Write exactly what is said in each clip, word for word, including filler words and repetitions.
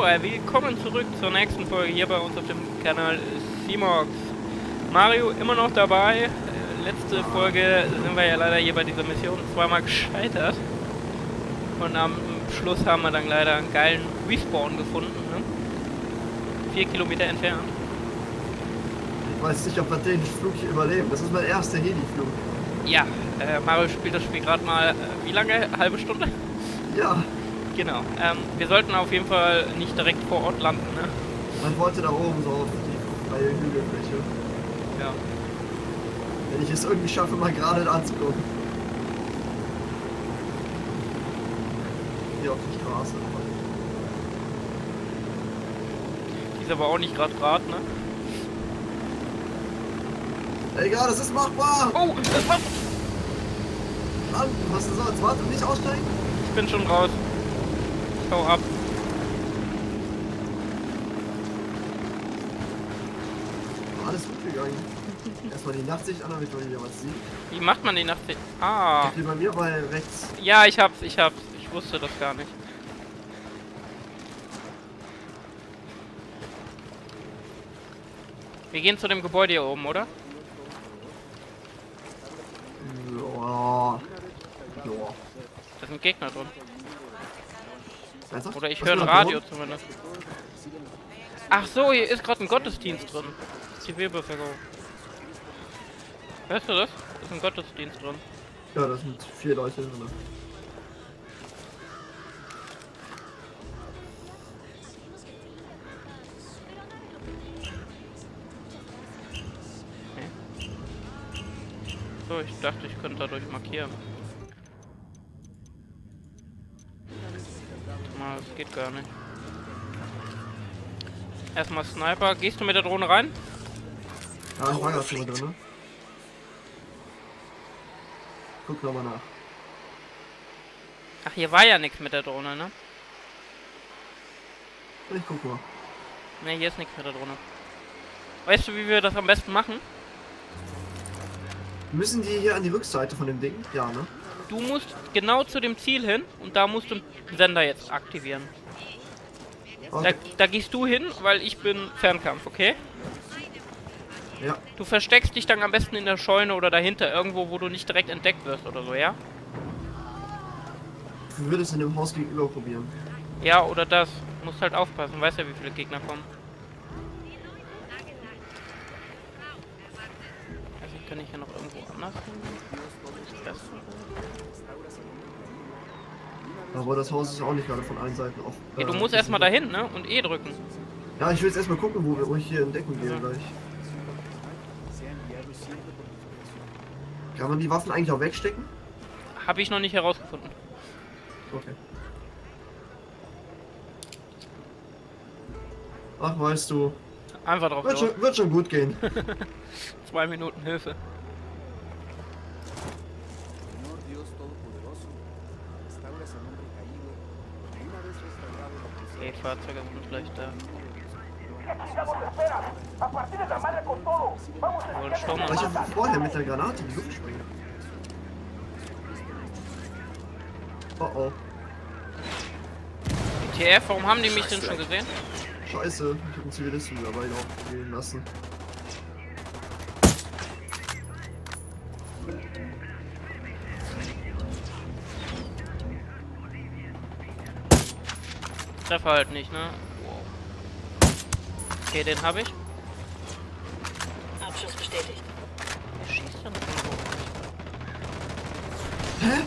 So, willkommen zurück zur nächsten Folge hier bei uns auf dem Kanal C M O X. Mario immer noch dabei. Letzte Folge sind wir ja leider hier bei dieser Mission zweimal gescheitert. Und am Schluss haben wir dann leider einen geilen Respawn gefunden. Ne? Vier Kilometer entfernt. Ich weiß nicht, ob wir den Flug hier überleben. Das ist mein erster Heli-Flug. Ja, äh, Mario spielt das Spiel gerade mal, äh, wie lange? Halbe Stunde? Ja. Genau. Ähm, wir sollten auf jeden Fall nicht direkt vor Ort landen, ne? Man wollte da oben so auf die freie Hügelfläche. Ja. Wenn ich es irgendwie schaffe, mal gerade anzugucken. Hier auf die Straße. Die ist aber auch nicht gerade gerade, ne? Egal, das ist machbar! Oh, das macht... Mann, was ist sonst? Warte, nicht aussteigen? Ich bin schon raus. Ich hau ab. Alles gut gegangen. Erstmal die Nachtsicht an, damit man wieder was sieht. Wie macht man die Nachtsicht? Ah. Wie bei mir, bei rechts. Ja, ich hab's, ich hab's. Ich wusste das gar nicht. Wir gehen zu dem Gebäude hier oben, oder? Da sind Gegner drin. Oder ich höre ein Radio zumindest. Ach so, hier ist gerade ein Gottesdienst drin. Zivilbevölkerung. Hörst du das? Da ist ein Gottesdienst drin. Ja, da sind vier Leute drin. Okay. So, ich dachte, ich könnte dadurch markieren. Das geht gar nicht. Erstmal Sniper. Gehst du mit der Drohne rein? Ja, ich war ja schon drin, ne? Guck nochmal nach. Ach, hier war ja nichts mit der Drohne, ne? Ich guck mal. Ne, hier ist nichts mit der Drohne. Weißt du, wie wir das am besten machen? Müssen die hier an die Rückseite von dem Ding? Ja, ne? Du musst genau zu dem Ziel hin und da musst du den Sender jetzt aktivieren. Okay. Da, da gehst du hin, weil ich bin Fernkampf, okay? Ja. Du versteckst dich dann am besten in der Scheune oder dahinter, irgendwo, wo du nicht direkt entdeckt wirst oder so, ja? Du würdest in dem Haus gegenüber probieren. Ja, oder das. Du musst halt aufpassen, weißt ja, wie viele Gegner kommen. Also kann ich ja noch irgendwo anders hin. Das. Aber das Haus ist auch nicht gerade von allen Seiten offen. Ja, du musst äh, erstmal dahin, ne? Und E drücken. Ja, ich will jetzt erstmal gucken, wo wir ruhig hier in Deckung gehen gleich. Kann man die Waffen eigentlich auch wegstecken? Habe ich noch nicht herausgefunden. Okay. Ach, weißt du. Einfach drauf. Wird schon, wird schon gut gehen. Zwei Minuten Hilfe. Okay, Fahrzeuge sind vielleicht da. Aber ich hab vorher mit der Granate in die Luft springen. Oh oh. T F, warum haben die mich denn schon gesehen? Scheiße, ich hab einen Zivilisten dabei auch gehen lassen. Treffer halt nicht, ne? Wow. Okay, den habe ich. Abschuss bestätigt. Er schießt ja mit dem Bogen. Hä?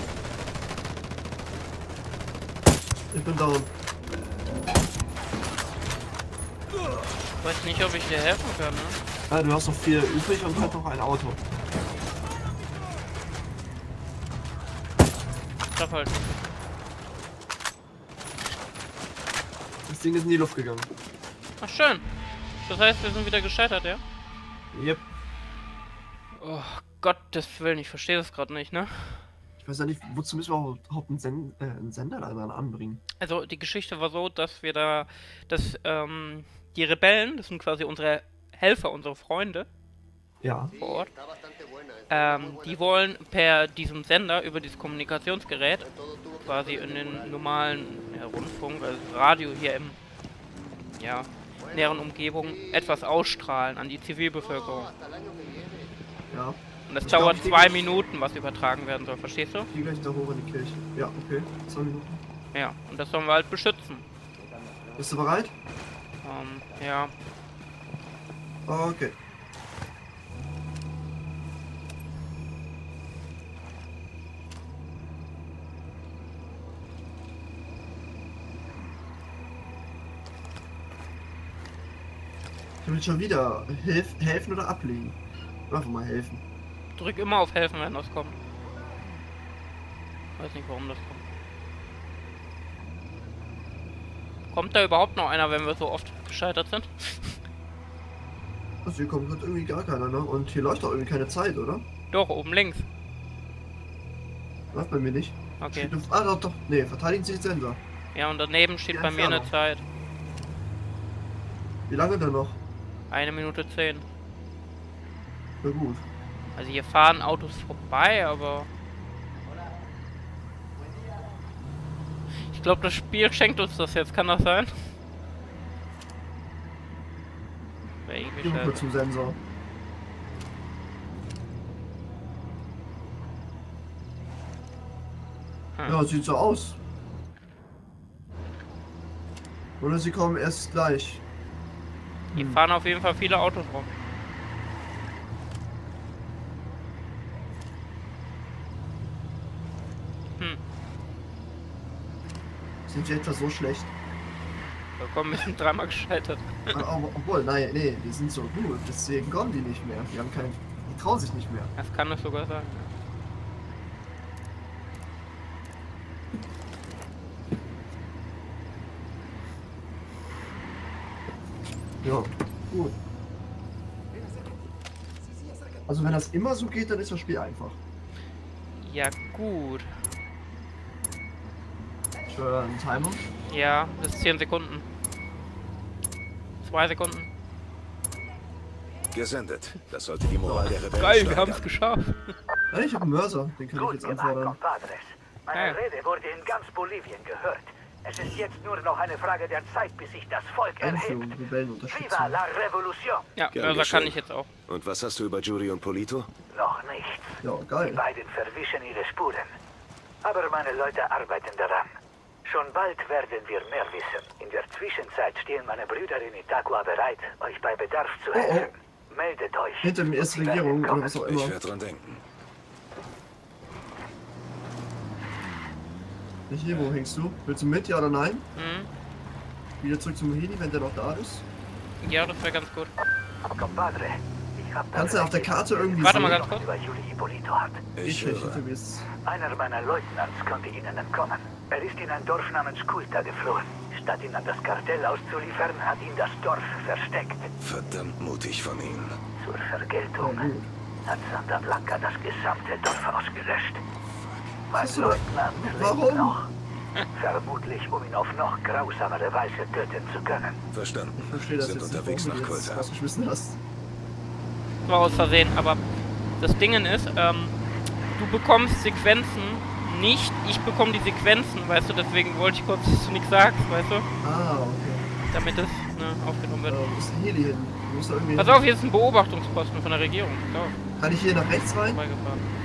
Ich bin down. Ich weiß nicht, ob ich dir helfen kann, ne? Ja, du hast noch vier übrig und halt noch ein Auto. Treffer halt nicht. Das Ding ist in die Luft gegangen. Ach schön. Das heißt, wir sind wieder gescheitert, ja? Yep. Oh Gottes Willen, ich verstehe das gerade nicht, ne? Ich weiß ja nicht, wozu müssen wir überhaupt einen, Sen äh, einen Sender da dran anbringen? Also die Geschichte war so, dass wir da, dass ähm, die Rebellen, das sind quasi unsere Helfer, unsere Freunde. Ja. Vor Ort. Ähm, die wollen per diesem Sender über dieses Kommunikationsgerät quasi in den normalen ja, Rundfunk, also Radio hier im ja, näheren Umgebung etwas ausstrahlen an die Zivilbevölkerung. Ja. Und das ich dauert glaub, zwei Minuten, was übertragen werden soll, verstehst du? Ich gehe gleich da hoch in die Kirche. Ja, okay. Zwei Minuten. Ja, und das sollen wir halt beschützen. Bist du bereit? Ähm, ja. Okay. Ich will schon wieder Hilf helfen oder ablegen. Einfach mal helfen. Drück immer auf helfen, wenn das kommt. Weiß nicht, warum das kommt. Kommt da überhaupt noch einer, wenn wir so oft gescheitert sind? Also hier kommt halt irgendwie gar keiner, ne? Und hier läuft doch irgendwie keine Zeit, oder? Doch, oben links. Läuft bei mir nicht. Okay. Steht, ah, doch, doch. Ne, verteidigen Sie den Sensor. Ja, und daneben steht bei mir eine Zeit. Wie lange denn noch? Eine Minute zehn. Na gut. Also hier fahren Autos vorbei, aber... Ich glaube, das Spiel schenkt uns das jetzt, kann das sein? Ich gehe mal zum Sensor. Hm. Ja, sieht so aus. Oder sie kommen erst gleich. Hier hm. fahren auf jeden Fall viele Autos rum. Hm. Sind die etwa so schlecht? Da kommen wir sind dreimal gescheitert. Obwohl, nein, nee, die sind so gut, deswegen kommen die nicht mehr. Die haben keinen. Die trauen sich nicht mehr. Das kann das sogar sein. Ja, gut. Also wenn das immer so geht, dann ist das Spiel einfach. Ja, gut. Schön, Timer? Ja, das ist zehn Sekunden. Zwei Sekunden. Gesendet. Das sollte die Moral der Rebellen Geil, wir haben es geschafft. Ja, ich habe einen Mörser, den kann ich jetzt anfordern. Meine Rede wurde in ganz Bolivien gehört. Es ist jetzt nur noch eine Frage der Zeit, bis sich das Volk erhebt. Viva la Revolution! Ja, das kann ich jetzt auch. Und was hast du über Juri und Polito? Noch nichts. Ja, geil. Die beiden verwischen ihre Spuren. Aber meine Leute arbeiten daran. Schon bald werden wir mehr wissen. In der Zwischenzeit stehen meine Brüder in Itaqua bereit, euch bei Bedarf zu helfen. Oh, oh. Meldet euch. Hinter mir ist Regierung oder was auch immer. Ich werde dran denken. Hier, wo hängst du? Willst du mit, ja oder nein? Mhm. Wieder zurück zum Heli, wenn der noch da ist? Ja, das wäre ganz gut. Kannst du auf der Karte irgendwie Warte sehen? Mal ganz kurz. Ich, ich höre. Einer meiner Leutnants konnte ihnen entkommen. Er ist in ein Dorf namens Culta geflohen. Statt ihn an das Kartell auszuliefern, hat ihn das Dorf versteckt. Verdammt mutig von ihm. Zur Vergeltung hat Santa Blanca das gesamte Dorf ausgelöscht. Mein Leutnant lebt noch. Vermutlich, um ihn auf noch grausamere Weise töten zu können. Verstanden. Ich verstehe das. Sind jetzt unterwegs nach Culta. War aus Versehen, aber das Ding ist, ähm, du bekommst Sequenzen nicht. Ich bekomme die Sequenzen, weißt du, deswegen wollte ich kurz, dass du nichts sagst, weißt du? Ah, okay. Damit das ne, aufgenommen wird. Wo ist ein Heli hin? Wo ist da irgendwie Pass auf, hier ist ein Beobachtungsposten von der Regierung. So. Kann ich hier nach rechts rein?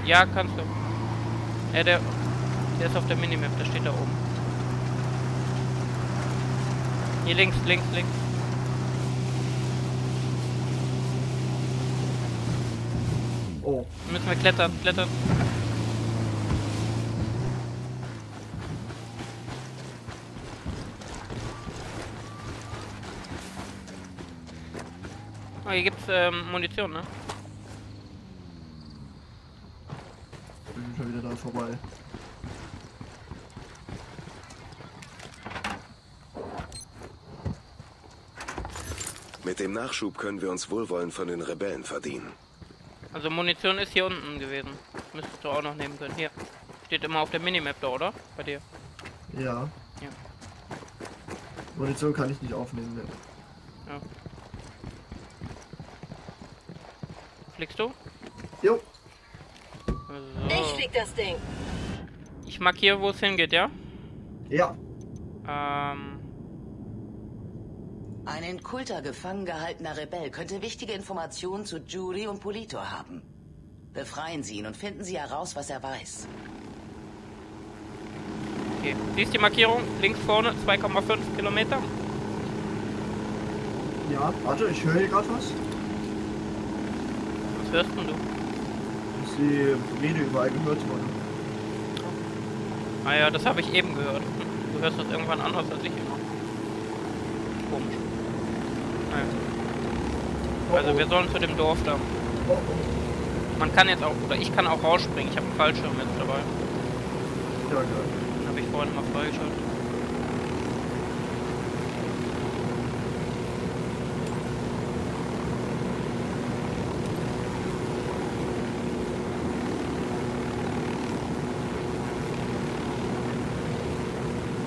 Ja, kannst du. Ja, der, der ist auf der Minimap, der steht da oben. Hier links, links, links. Oh. Müssen wir klettern, klettern. Oh, hier gibt's ähm, Munition, ne? Ich bin schon wieder da vorbei. Mit dem Nachschub können wir uns Wohlwollen von den Rebellen verdienen. Also Munition ist hier unten gewesen. Müsstest du auch noch nehmen können. Hier. Steht immer auf der Minimap da, oder? Bei dir. Ja. ja. Munition kann ich nicht aufnehmen. Ne? Ja. Fliegst du? Jo. So. Ich flieg das Ding. Ich markiere, wo es hingeht, ja? Ja. Ähm... Ein in Culta gefangen gehaltener Rebell könnte wichtige Informationen zu Juri und Polito haben. Befreien Sie ihn und finden Sie heraus, was er weiß. Okay, siehst die Markierung? Links vorne, zwei Komma fünf Kilometer. Ja, warte, ich höre hier gerade was. Was hörst denn du? Dass die Rede überall gehört wurde. Ah ja, das habe ich eben gehört. Du hörst das irgendwann anders als ich immer. Komisch. Naja. Also wir sollen zu dem Dorf da. Man kann jetzt auch, oder ich kann auch rausspringen. Ich habe einen Fallschirm jetzt dabei. Ja, ja. Den habe ich vorhin mal freigeschaltet.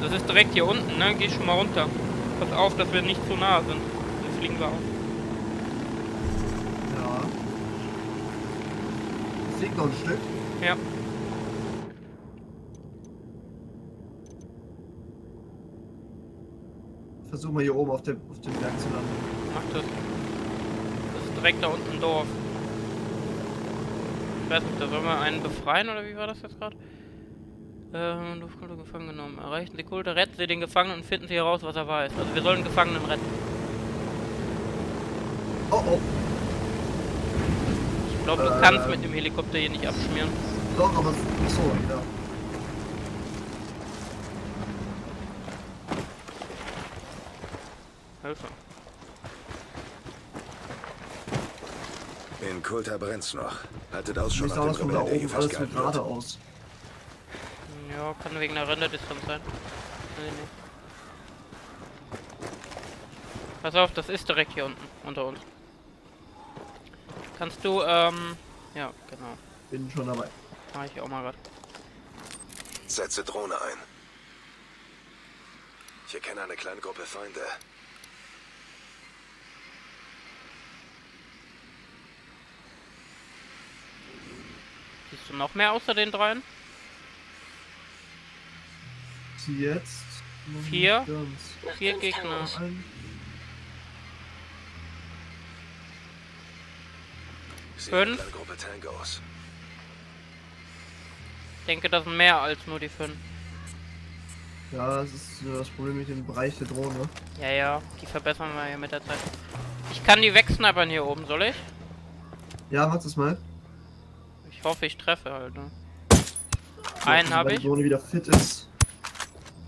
Das ist direkt hier unten, ne? Geh schon mal runter. Pass auf, dass wir nicht zu nah sind. Dann fliegen wir auf. Ja. Fliegt noch ein Stück? Ja. Versuchen wir hier oben auf dem, auf dem Berg zu landen. Mach das. Das ist direkt da unten im Dorf. Ich weiß nicht, da sollen wir einen befreien oder wie war das jetzt gerade? Ähm, Luftkultur gefangen genommen. Erreichen Sie Kulta, retten Sie den Gefangenen und finden Sie heraus, was er weiß. Also wir sollen Gefangenen retten. Oh oh. Ich glaube, du äh, kannst mit dem Helikopter hier nicht abschmieren. Doch, aber so, ja. Hilfe. In Kulta brennt's noch. Haltet aus, schon nach dem Rebell, der hier festgehalten wird. Aus. Ja, kann wegen der Renderdistanz sein. Nee, nee. Pass auf, das ist direkt hier unten, unter uns. Kannst du, ähm... ja, genau. Bin schon dabei. Mach ich auch mal grad. Setze Drohne ein. Ich erkenne eine kleine Gruppe Feinde. Siehst du noch mehr außer den dreien? Jetzt vier, vier Gegner. Fünf. Ich denke, das sind mehr als nur die fünf. Ja, das ist das Problem mit dem Bereich der Drohne. Ja, ja, die verbessern wir ja mit der Zeit. Ich kann die wegsnappern hier oben, soll ich? Ja, mach das mal. Ich hoffe, ich treffe halt. Ne? So, einen habe ich. Die Drohne wieder fit ist.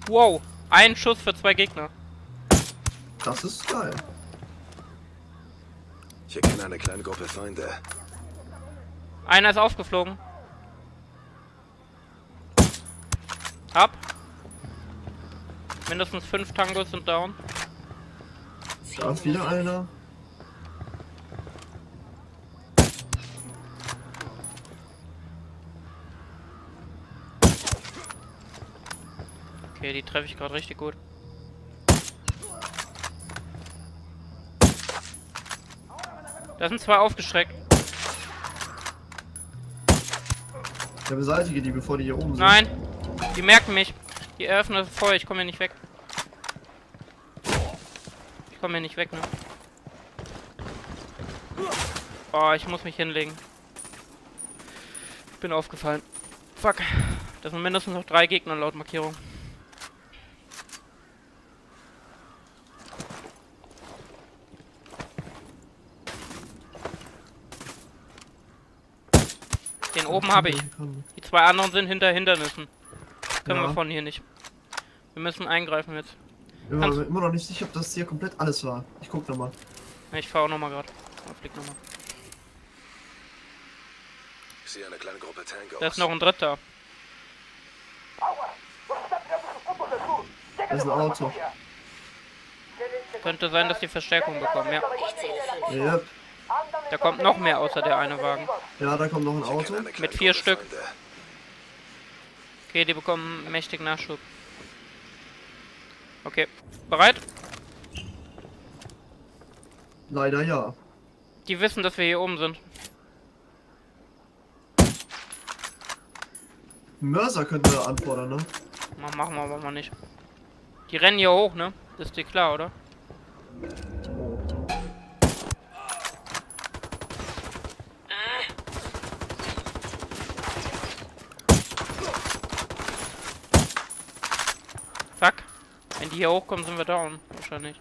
Wow, ein Schuss für zwei Gegner. Das ist geil. Ich erkenne eine kleine Gruppe Feinde. Einer ist aufgeflogen. Ab. Mindestens fünf Tangos sind down. Da ist wieder einer. Okay, die treffe ich gerade richtig gut. Da sind zwei aufgeschreckt. Ich beseitige die, bevor die hier oben sind. Nein, die merken mich. Die eröffnen das Feuer, ich komme hier nicht weg. Ich komme hier nicht weg, ne? Oh, ich muss mich hinlegen. Ich bin aufgefallen. Fuck. Das sind mindestens noch drei Gegner laut Markierung. Den oben habe ich. Die zwei anderen sind hinter Hindernissen. Das können ja. wir von hier nicht. Wir müssen eingreifen jetzt. Ich bin immer noch nicht sicher, ob das hier komplett alles war. Ich guck nochmal. Ich fahre auch nochmal gerade. Ich sehe eine kleine Gruppe Tango. Da ist noch ein dritter. Das ist ein Auto. Könnte sein, dass die Verstärkung bekommen, ja. Yep. Da kommt noch mehr außer der eine Wagen. Ja, da kommt noch ein Auto. Mit vier Stück. Okay, die bekommen mächtig Nachschub. Okay, bereit? Leider ja. Die wissen, dass wir hier oben sind. Mörser könnten wir anfordern, ne? Machen wir aber mal nicht. Die rennen hier hoch, ne? Das ist dir klar, oder? Fuck. Wenn die hier hochkommen, sind wir down. Wahrscheinlich.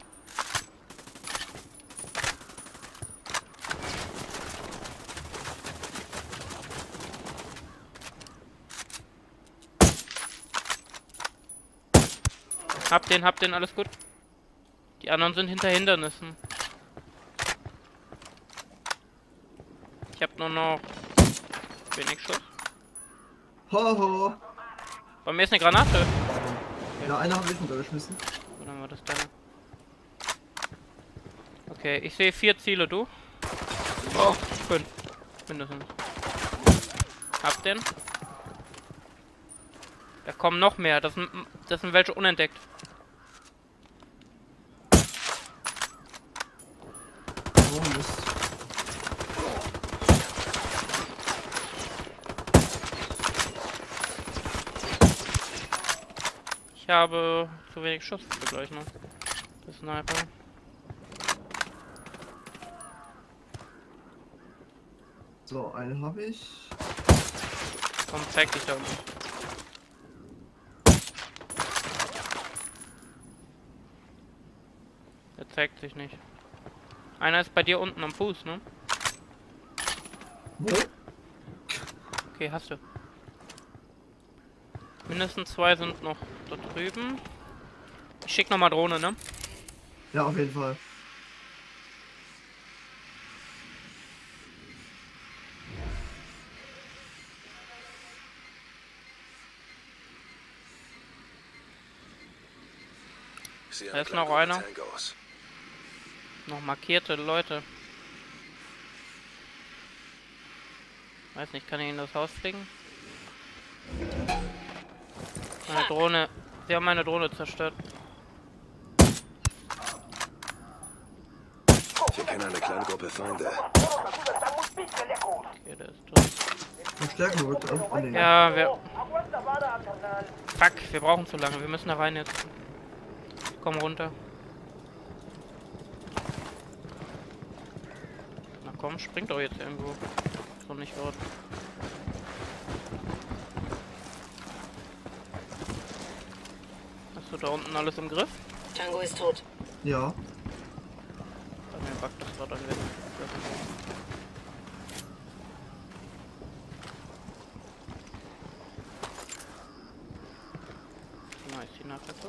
Hab den, hab den, alles gut. Die anderen sind hinter Hindernissen. Ich hab nur noch wenig Schuss. Hoho. Bei mir ist eine Granate. Okay. Ja, einer haben wir runtergeschmissen. Dann haben wir das da. Okay, ich sehe vier Ziele, du? Oh, fünf. Mindestens. Hab den. Da kommen noch mehr, das sind, das sind welche unentdeckt. Oh, Mist. Ich habe zu wenig Schuss für gleich noch. Der Sniper. So, einen habe ich. Komm, zeig dich da unten. Zeigt sich nicht. Einer ist bei dir unten am Fuß, ne? Wo? Okay, hast du. Mindestens zwei sind noch da drüben. Ich schick nochmal Drohne, ne? Ja, auf jeden Fall. Da ist noch einer. Noch markierte Leute. Weiß nicht, kann ich in das Haus fliegen? Meine Drohne. Sie haben meine Drohne zerstört. Wir kennen eine kleine Gruppe Feinde. Okay, der ist tot. Verstärken wird auch an den. Ja, wir. Fuck, wir brauchen zu lange. Wir müssen da rein jetzt. Komm runter. Na komm, springt doch jetzt irgendwo. So nicht dort. Hast du da unten alles im Griff? Tango ist tot. Ja. Dann den Bug das gerade anwenden. Na, ist die Nachricht?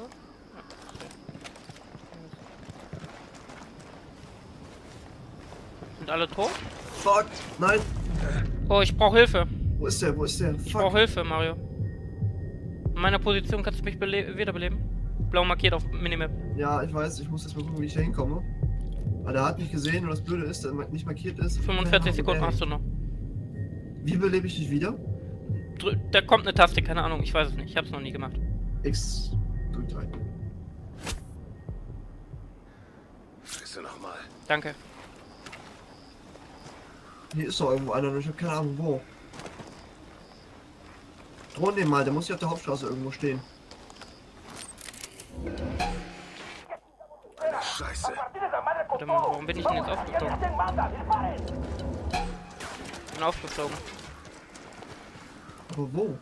Sind alle tot? Fuck, nein. Oh, ich brauche Hilfe. Wo ist der? Wo ist der? Fuck. Ich brauche Hilfe, Mario. In meiner Position kannst du mich wiederbeleben. Blau markiert auf Minimap. Ja, ich weiß, ich muss jetzt mal gucken, wie ich da hinkomme. Aber der hat mich gesehen und das Blöde ist, dass er nicht markiert ist. fünfundvierzig Sekunden hast du noch. Wie belebe ich dich wieder? Dr- da kommt eine Taste, keine Ahnung, ich weiß es nicht. Ich hab's noch nie gemacht. X. Gut, rein. Frisst du nochmal. Danke. Hier ist doch irgendwo einer, ich habe keine Ahnung wo. Drohen den mal, der muss hier auf der Hauptstraße irgendwo stehen. Scheiße. Warte mal, warum bin ich denn jetzt aufgeflogen? Ich bin aufgeflogen. Aber wo?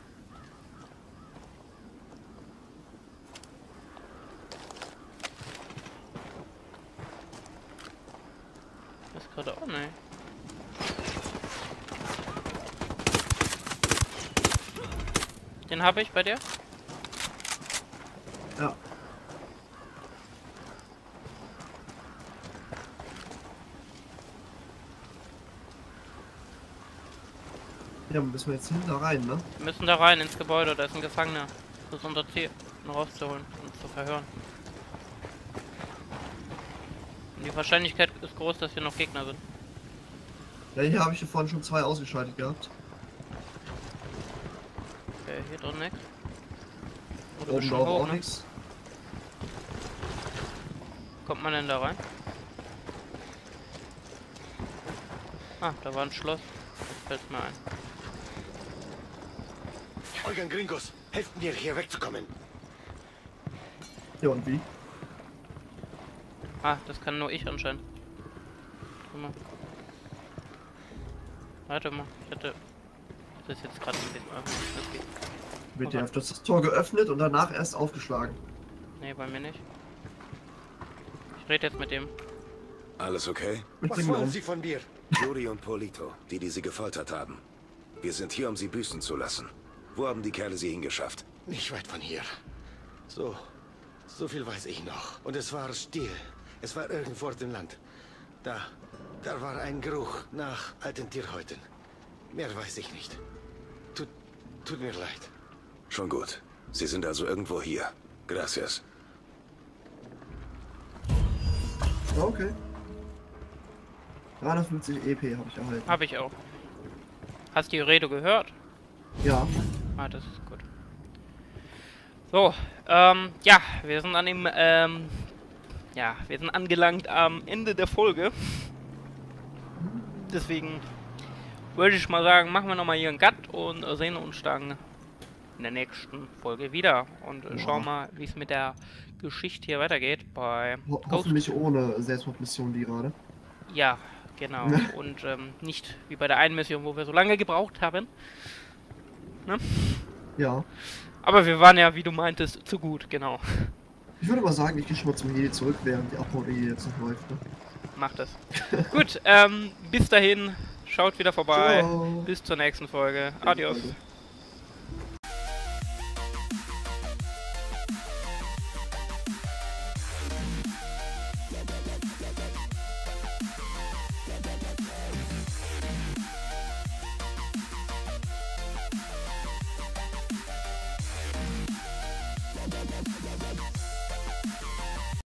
Das ist gerade auch nicht. Den habe ich bei dir? Ja. Ja, müssen wir jetzt hin da rein, ne? Wir müssen da rein ins Gebäude, da ist ein Gefangener. Das ist unser Ziel, ihn rauszuholen und zu verhören. Und die Wahrscheinlichkeit ist groß, dass hier noch Gegner sind. Ja, hier habe ich hier vorhin schon zwei ausgeschaltet gehabt. Hier drin nix. Oder oben drauf auch nix. Kommt man denn da rein? Ah, da war ein Schloss. Fällt mir ein. Eugen Gringos, helft mir hier wegzukommen. Ja und wie? Ah, das kann nur ich anscheinend. Guck mal. Warte mal, ich hatte... Das ist jetzt gerade ein bisschen öffentlich. Okay. Bitte, oh, du hast das Tor geöffnet und danach erst aufgeschlagen. Nee, bei mir nicht. Ich rede jetzt mit dem. Alles okay? Was wollen Sie von dir? Juri und Polito, die, die sie gefoltert haben. Wir sind hier, um sie büßen zu lassen. Wo haben die Kerle sie hingeschafft? Nicht weit von hier. So, so viel weiß ich noch. Und es war still. Es war irgendwo auf dem Land. Da, da war ein Geruch nach alten Tierhäuten. Mehr weiß ich nicht. Tut, tut mir leid. Schon gut. Sie sind also irgendwo hier. Gracias. Okay. dreihundertfünfzig E P habe ich erhalten. Habe ich auch. Hast du die Rede gehört? Ja. Ah, das ist gut. So, ähm, ja, wir sind an dem, ähm, ja, wir sind angelangt am Ende der Folge. Deswegen würde ich mal sagen, machen wir nochmal hier einen Cut und sehen uns dann in der nächsten Folge wieder. Und ja, schauen mal, wie es mit der Geschichte hier weitergeht bei Ho Hoffentlich Ghost. Ohne Selbstmordmission, die gerade. Ja, genau. Und ähm, nicht wie bei der einen Mission, wo wir so lange gebraucht haben. Ne? Ja. Aber wir waren ja, wie du meintest, zu gut, genau. Ich würde mal sagen, ich gehe schon mal zum Heli zurück, während die Abhole hier jetzt noch läuft. Ne? Macht das. Gut, ähm, bis dahin. Schaut wieder vorbei. Ciao. Bis zur nächsten Folge. Adios.